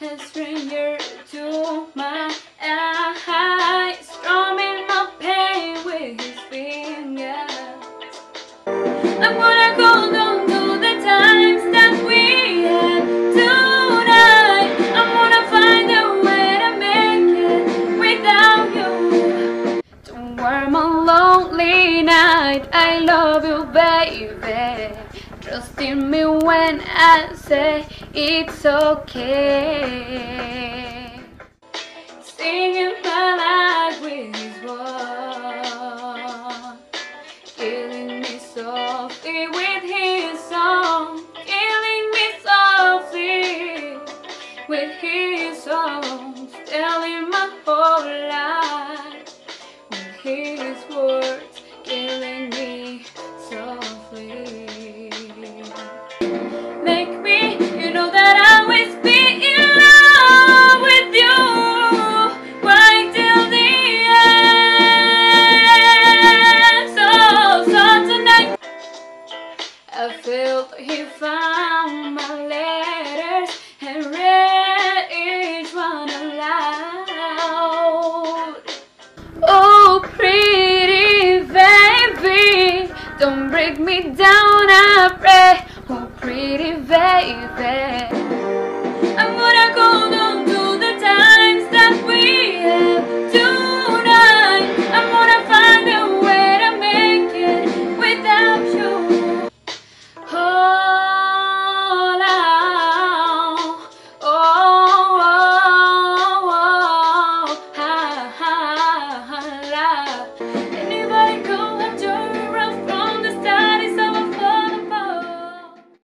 A stranger to my eyes, strumming my pain with his fingers. I'm gonna hold on to the times that we had tonight. I'm gonna find a way to make it without you. Don't worry, my lonely night. I love you, baby. Trust in me when I say it's okay. Singing my life with his words, killing me softly with his song, killing me softly with his songs, telling my whole life with his words, killing me softly. I felt he found my letters and read each one aloud. Oh, pretty baby, don't break me down, I pray. Oh, pretty baby.